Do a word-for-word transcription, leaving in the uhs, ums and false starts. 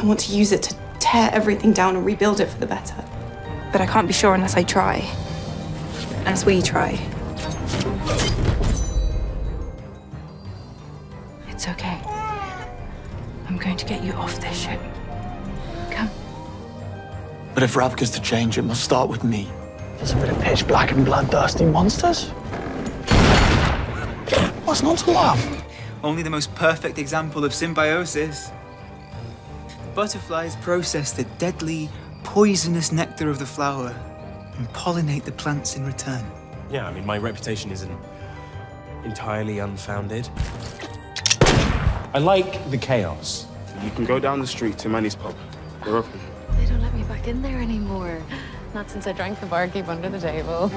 I want to use it to tear everything down and rebuild it for the better. But I can't be sure unless I try. Unless we try. It's okay. I'm going to get you off this ship. Come. But if Ravka's to change, it must start with me. There's a bit of pitch black and bloodthirsty monsters. What's not to love? Only the most perfect example of symbiosis. Butterflies process the deadly, poisonous nectar of the flower and pollinate the plants in return. Yeah, I mean, my reputation isn't entirely unfounded. I like the chaos. You can go down the street to Manny's pub. They're open. They don't let me back in there anymore. Not since I drank the barkeep under the table.